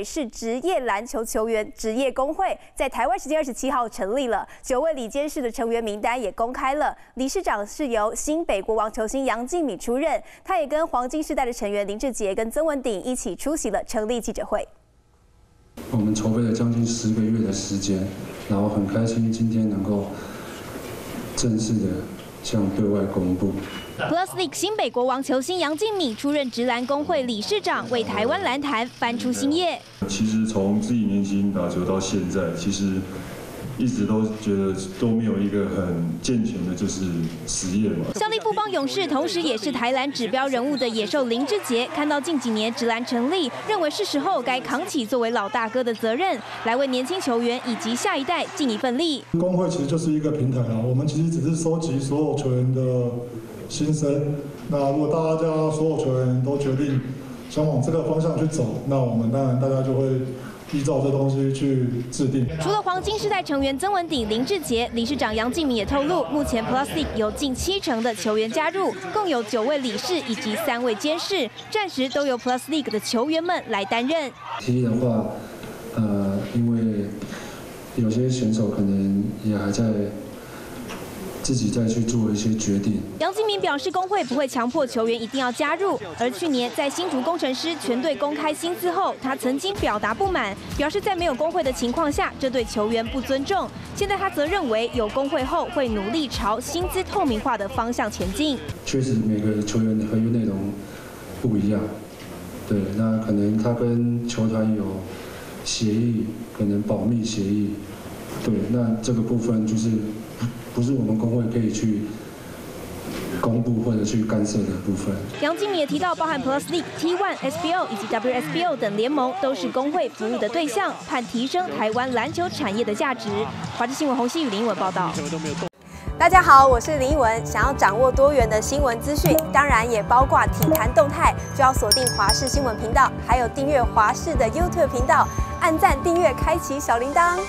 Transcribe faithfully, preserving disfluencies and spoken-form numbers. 北市职业篮球球员职业工会在台湾时间二十七号成立了，九位理监事的成员名单也公开了。理事长是由新北国王球星杨敬敏出任，他也跟黄金世代的成员林志杰跟曾文鼎一起出席了成立记者会。我们筹备了将近十个月的时间，然后很开心今天能够正式的向对外公布。 Plus League 新北国王球星杨敬敏出任职篮工会理事长，为台湾篮坛翻出新页。其实从自己年轻打球到现在，其实一直都觉得都没有一个很健全的，就是实业嘛。效力富邦勇士，同时也是台篮指标人物的野兽林志杰，看到近几年职篮成立，认为是时候该扛起作为老大哥的责任，来为年轻球员以及下一代尽一份力。工会其实就是一个平台啊，我们其实只是收集所有球员的 新生，那如果大家所有球员都决定想往这个方向去走，那我们当然大家就会依照这东西去制定。除了黄金世代成员曾文鼎、林志杰，理事长杨敬敏也透露，目前 Plus League 有近七成的球员加入，共有九位理事以及三位监事，暂时都由 Plus League 的球员们来担任。其实的话，呃，因为有些选手可能也还在 自己再去做一些决定。杨敬敏表示，工会不会强迫球员一定要加入。而去年在新竹工程师全队公开薪资后，他曾经表达不满，表示在没有工会的情况下，这对球员不尊重。现在他则认为，有工会后会努力朝薪资透明化的方向前进。确实，每个球员的合约内容不一样，对，那可能他跟球团有协议，可能保密协议，对，那这个部分就是 不是我们工会可以去公布或者去干涉的部分。杨敬敏也提到，包含 Plus League、T 一、S B O 以及 W S B O 等联盟，都是工会服务的对象，盼提升台湾篮球产业的价值。华视新闻洪熙宇、林英文报道。大家好，我是林英文。想要掌握多元的新闻资讯，当然也包括体坛动态，就要锁定华视新闻频道，还有订阅华视的 YouTube 频道，按赞、订阅、开启小铃铛。